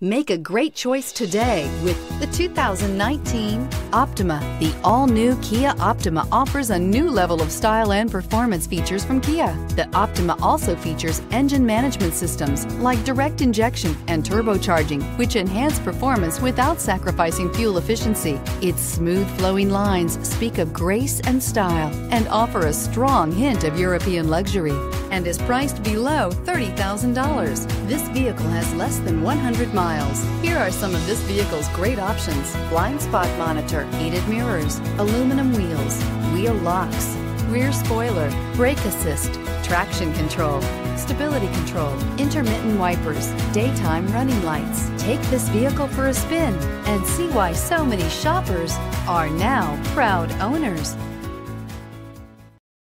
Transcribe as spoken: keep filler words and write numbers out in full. Make a great choice today with the two thousand nineteen Optima. The all-new Kia Optima offers a new level of style and performance features from Kia. The Optima also features engine management systems like direct injection and turbocharging, which enhance performance without sacrificing fuel efficiency. Its smooth flowing lines speak of grace and style and offer a strong hint of European luxury, and is priced below thirty thousand dollars. This vehicle has less than one hundred miles. Miles. Here are some of this vehicle's great options: blind spot monitor, heated mirrors, aluminum wheels, wheel locks, rear spoiler, brake assist, traction control, stability control, intermittent wipers, daytime running lights. Take this vehicle for a spin and see why so many shoppers are now proud owners.